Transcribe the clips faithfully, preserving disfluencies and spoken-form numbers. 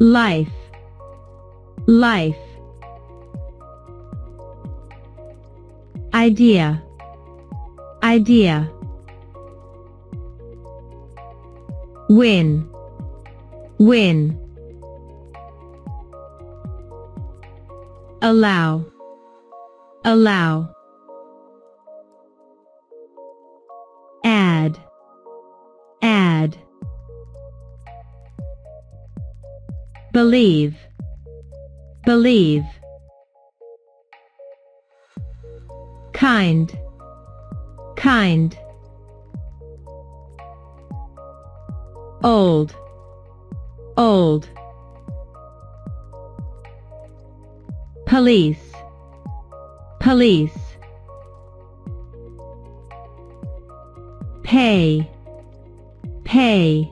life, life, idea, idea, win, win, allow, allow, add, add, believe, believe, kind, kind, old, old, police, police, pay, pay,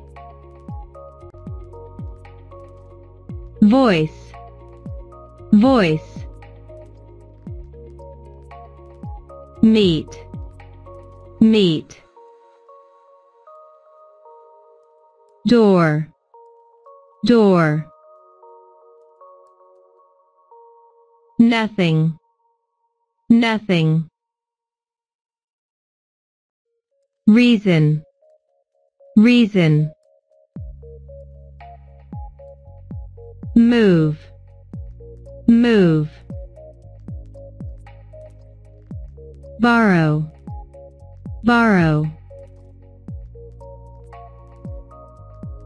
voice, voice, meet, meet, door, door, nothing, nothing, reason, reason, move, move, borrow, borrow,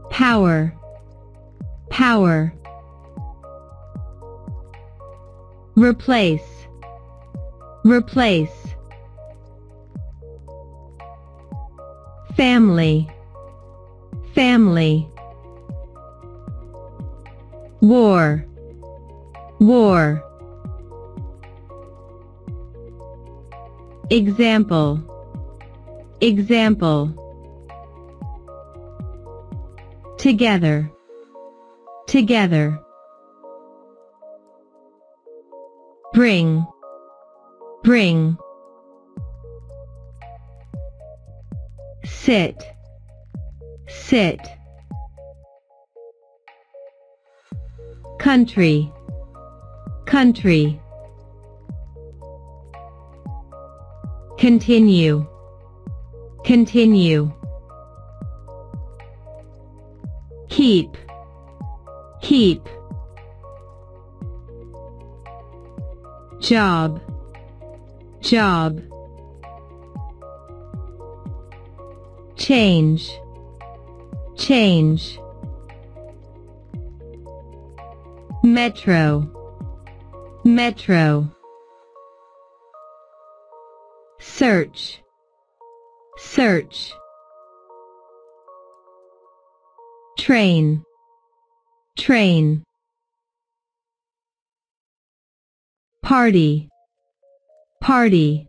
power, power, replace, replace, family, family, war, war, example, example, together, together, bring, bring, sit, sit, country, country, continue, continue, keep, keep, job, job, change, change, metro, metro, search, search, train, train, party, party,